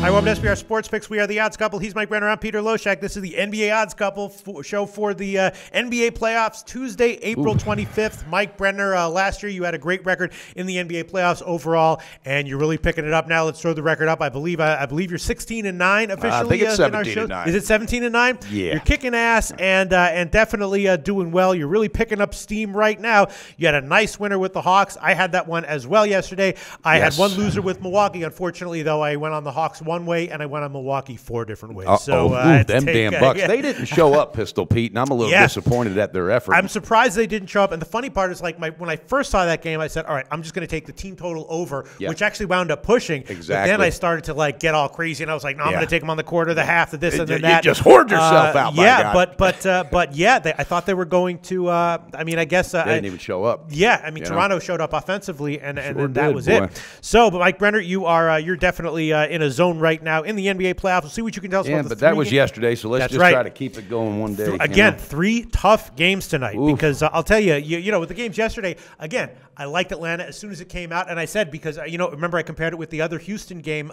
Hi, welcome to SBR Sports Picks. We are the Odds Couple. He's Mike Brenner. I'm Peter Loshak. This is the NBA Odds Couple show for the NBA playoffs, Tuesday, April 25th. Mike Brenner, last year you had a great record in the NBA playoffs overall, and you're really picking it up now. Let's throw the record up. I believe you're 16-9 officially. I think it's 17-9. Is it 17-9? Yeah. You're kicking ass and definitely doing well. You're really picking up steam right now. You had a nice winner with the Hawks. I had that one as well yesterday. I had one loser with Milwaukee. Unfortunately, though, I went on the Hawks one way, and I went on Milwaukee four different ways. Them damn Bucks. They didn't show up, Pistol Pete, and I'm a little disappointed at their effort. I'm surprised they didn't show up, and the funny part is, like, when I first saw that game, I said, all right, I'm just going to take the team total over, which actually wound up pushing. Exactly. But then I started to, like, get all crazy, and I was like, no, I'm going to take them on the quarter, the half, the this, and then that. You just hoard yourself out, my God. But I thought they were going to, I mean, I guess. They didn't even show up. Yeah, I mean, Toronto showed up offensively, and that was it. So, but Mike Brenner, you are, you're definitely in a zone right now in the NBA playoffs. We'll see what you can tell us about the three games. Was yesterday, so let's try to keep it going one day. Three tough games tonight because I'll tell you, you know, with the games yesterday, again, I liked Atlanta as soon as it came out, and I said because, you know, remember I compared it with the other Houston game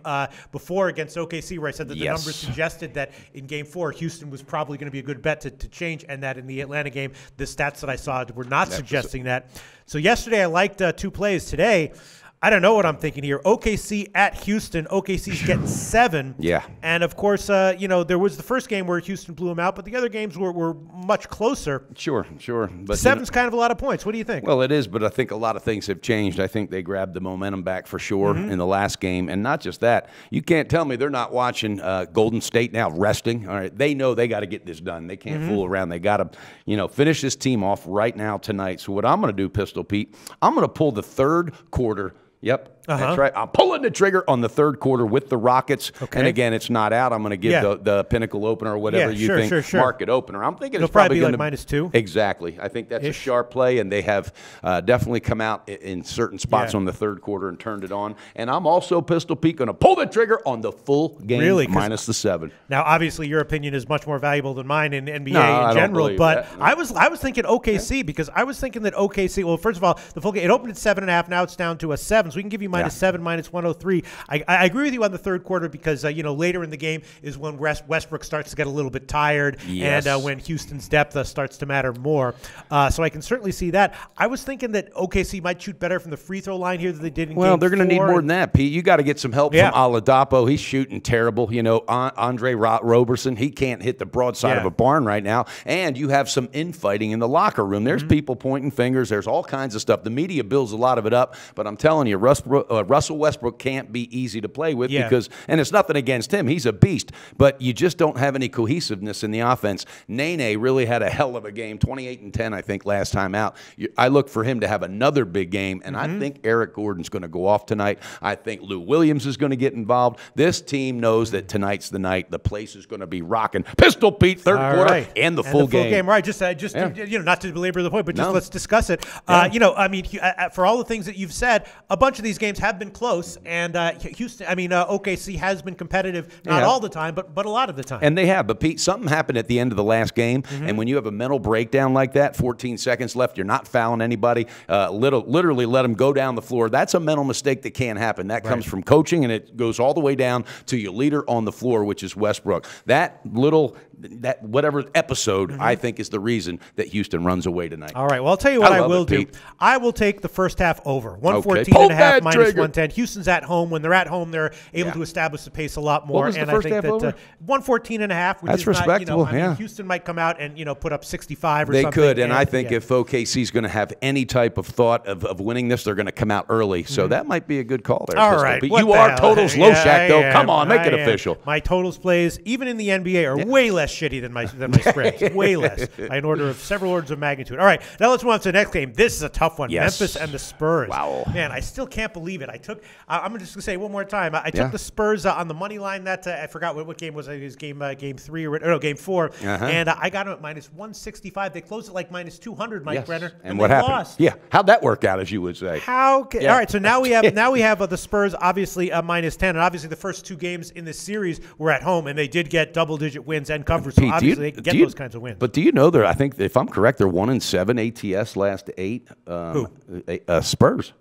before against OKC where I said that the numbers suggested that in Game 4, Houston was probably going to be a good bet to change, and that in the Atlanta game, the stats that I saw were not suggesting that. So yesterday I liked two plays. Today, I don't know what I'm thinking here. OKC at Houston. OKC's getting 7. Yeah. And, of course, you know, there was the first game where Houston blew them out, but the other games were much closer. Sure. But 7's kind of a lot of points. What do you think? Well, it is, but I think a lot of things have changed. I think they grabbed the momentum back for sure in the last game. And not just that. You can't tell me they're not watching Golden State now resting. All right. They know they got to get this done. They can't fool around. They got to, you know, finish this team off right now tonight. So what I'm going to do, Pistol Pete, I'm going to pull the third quarter. Yep, that's right. I'm pulling the trigger on the third quarter with the Rockets. Okay. And again, it's not out. I'm going to give the pinnacle opener or whatever you think market opener. I'm thinking it's probably going to be like -2. Exactly. I think that's a sharp play, and they have definitely come out in certain spots on the third quarter and turned it on. And I'm also, Pistol Pete, going to pull the trigger on the full game minus the 7. Now, obviously, your opinion is much more valuable than mine in NBA in general. But I was thinking OKC because I was thinking that OKC. Well, first of all, the full game it opened at 7.5. Now it's down to a 7. So we can give you -7, -103. I agree with you on the third quarter because, you know, later in the game is when Westbrook starts to get a little bit tired and when Houston's depth starts to matter more. So I can certainly see that. I was thinking that OKC might shoot better from the free throw line here than they did in game 4. Well, they're going to need more than that, Pete. You got to get some help from Aladapo. He's shooting terrible. You know, Andre Roberson, he can't hit the broadside of a barn right now. And you have some infighting in the locker room. There's people pointing fingers. There's all kinds of stuff. The media builds a lot of it up, but I'm telling you, Russell Westbrook can't be easy to play with because, and it's nothing against him, he's a beast, but you just don't have any cohesiveness in the offense. Nene really had a hell of a game, 28-10, I think, last time out. I look for him to have another big game, and I think Eric Gordon's going to go off tonight. I think Lou Williams is going to get involved. This team knows that tonight's the night. The place is going to be rocking. Pistol Pete, third quarter, and the full game. Right, just you know, not to belabor the point, but just let's discuss it. You know, I mean, for all the things that you've said, a bunch of these games have been close, and Houston, I mean, OKC has been competitive, not all the time, but a lot of the time. And they have, but Pete, something happened at the end of the last game, and when you have a mental breakdown like that, 14 seconds left, you're not fouling anybody, literally let them go down the floor. That's a mental mistake that can happen. That comes from coaching, and it goes all the way down to your leader on the floor, which is Westbrook. That whatever episode, I think, is the reason that Houston runs away tonight. All right, well, I'll tell you what I will do. I will take the first half over, 114.5 -110. Houston's at home. When they're at home, they're able to establish the pace a lot more. What was the first half over? 114.5. That's respectable. Not, you know, I mean, Houston might come out and, you know, put up 65 or something. They could, and I think if OKC's going to have any type of thought of winning this, they're going to come out early. So that might be a good call there. All right. But you are totals Loshak, though. Come on, make it official. My totals plays, even in the NBA, are way less shitty than my spreads. Way less. By an order of several orders of magnitude. All right, now let's move on to the next game. This is a tough one. Yes. Memphis and the Spurs. Wow. Man, I still can't believe it. I'm just going to say one more time. I took the Spurs on the money line. That I forgot what game was. It was game 3 or no, game 4. And I got them at -165. They closed it like -200. Mike Brenner. And what happened? Lost. Yeah. How'd that work out, as you would say? All right. So now we have the Spurs obviously -10, and obviously the first two games in this series were at home, and they did get double-digit wins and cover. So Pete, obviously they get those kinds of wins. But do you know they're? I think if I'm correct, they're 1-7 ATS last 8. Spurs.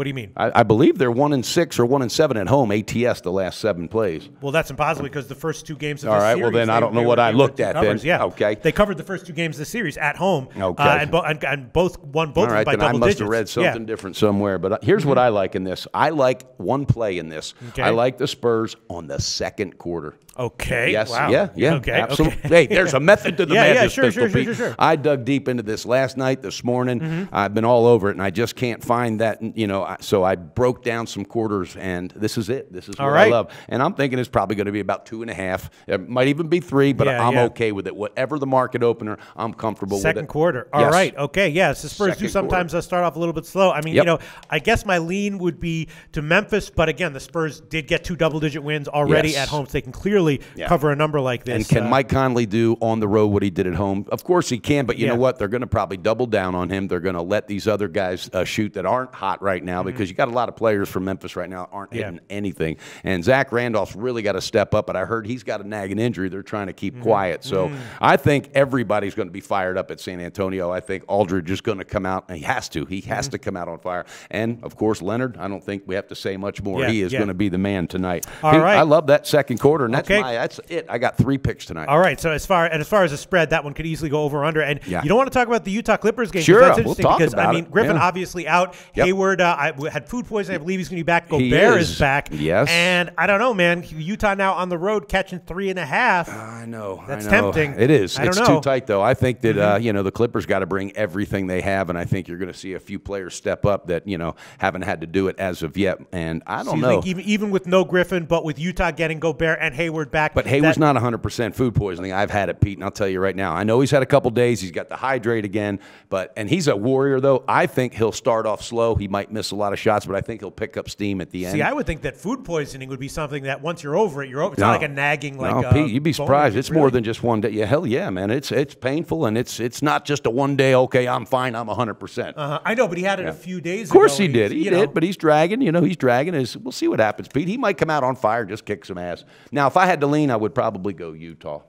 What do you mean? I believe they're 1-6 or 1-7 at home ATS the last 7 plays. Well, that's impossible because the first 2 games of the series. All right, well, then I don't know what I looked at then. Yeah. Okay. They covered the first 2 games of the series at home. Okay. And both won both by double digits. All right, then I must have read something different somewhere. But here's what I like in this. I like one play in this. Okay. I like the Spurs on the second quarter. Okay. Yes. Wow. Yeah. Yeah. Okay. Absolutely. Okay. Hey, there's a method to the madness. Yeah. Sure. I dug deep into this last night, this morning. I've been all over it, and I just can't find that. You know, so I broke down some quarters, and this is it. This is what I love. And I'm thinking it's probably going to be about 2.5. It might even be 3, but I'm okay with it. Whatever the market opener, I'm comfortable with it. Second quarter. All right. Okay. Yeah. So Spurs do sometimes start off a little bit slow. I mean, you know, I guess my lean would be to Memphis, but again, the Spurs did get 2 double-digit wins already at home, so they can clearly cover a number like this. And can Mike Conley do on the road what he did at home? Of course he can, but you know what? They're going to probably double down on him. They're going to let these other guys shoot that aren't hot right now because you got a lot of players from Memphis right now that aren't hitting anything. And Zach Randolph's really got to step up, and I heard he's got a nagging injury. They're trying to keep quiet. So I think everybody's going to be fired up at San Antonio. I think Aldridge is going to come out, and he has to. He has to come out on fire. And, of course, Leonard, I don't think we have to say much more. He is going to be the man tonight. All right. I love that second quarter, and that's that's it. I got 3 picks tonight. All right. So as far as the spread, that one could easily go over or under. And you don't want to talk about the Utah Clippers game. Sure, that's interesting because I mean Griffin obviously out. Hayward I had food poisoning. I believe he's going to be back. Gobert is back. Yes. And I don't know, man. Utah now on the road catching 3.5. I know. That's tempting. It is. It's too tight though. I think that you know the Clippers got to bring everything they have, and I think you're going to see a few players step up that you know haven't had to do it as of yet. And I don't know. Even with no Griffin, but with Utah getting Gobert and Hayward back. But Hayward's not 100% food poisoning. I've had it, Pete, and I'll tell you right now. I know he's had a couple days. He's got to hydrate again. And he's a warrior, though. I think he'll start off slow. He might miss a lot of shots, but I think he'll pick up steam at the end. See, I would think that food poisoning would be something that once you're over it, you're over. It's not like a nagging. Like no, Pete, you'd be surprised. It's really more than just one day. Yeah, hell yeah, man. It's painful, and it's not just a one day, okay, I'm fine, I'm 100%. I know, but he had it a few days ago. Of course he did. He did, but he's dragging. You know, he's dragging. We'll see what happens, Pete. He might come out on fire and just kick some ass. Now, if I had to lean, I would probably go Utah.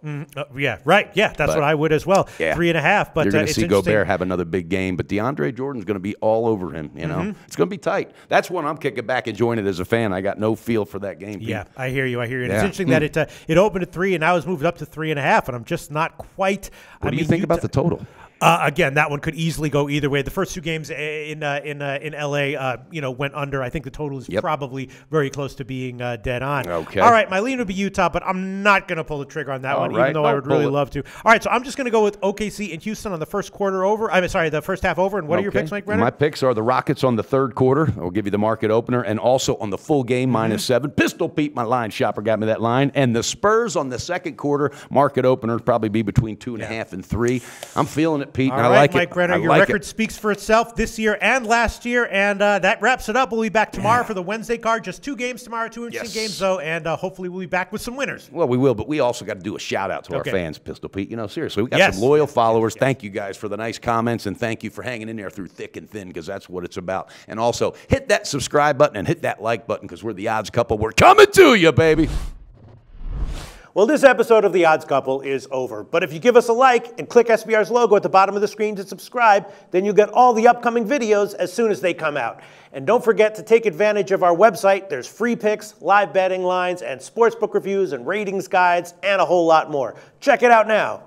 Yeah, right. Yeah, that's what I would as well. Yeah. 3.5. But you're going to see Gobert have another big game. But DeAndre Jordan's going to be all over him. You know, it's going to be tight. That's when I'm kicking back and enjoying it as a fan. I got no feel for that game. Pete. Yeah, I hear you. I hear you. And it's interesting that it opened at 3, and now it's moved up to 3.5. And I'm just not quite. What do you think about the total? Again, that one could easily go either way. The first 2 games in LA, you know, went under. I think the total is probably very close to being dead on. Okay. All right, my lean would be Utah, but I'm not going to pull the trigger on that one, even though I would really love to. All right, so I'm just going to go with OKC and Houston on the first quarter over. I'm sorry, the first half over. And what are your picks, Mike Brenner? My picks are the Rockets on the third quarter. I'll give you the market opener, and also on the full game -7. Pistol Pete, my line shopper, got me that line, and the Spurs on the second quarter market opener would probably be between 2.5 and 3. I'm feeling it. Pete, and I like it. All right, Mike Brenner, your record speaks for itself this year and last year, and that wraps it up. We'll be back tomorrow for the Wednesday card. Just 2 games tomorrow, 2 interesting games, though, and hopefully we'll be back with some winners. Well, we will, but we also got to do a shout-out to our fans, Pistol Pete. You know, seriously, we got some loyal followers. Thank you guys for the nice comments, and thank you for hanging in there through thick and thin, because that's what it's about. And also, hit that subscribe button and hit that like button, because we're the Odds Couple. We're coming to you, baby. Well, this episode of The Odds Couple is over, but if you give us a like and click SBR's logo at the bottom of the screen to subscribe, then you'll get all the upcoming videos as soon as they come out. And don't forget to take advantage of our website. There's free picks, live betting lines, and sportsbook reviews and ratings guides, and a whole lot more. Check it out now.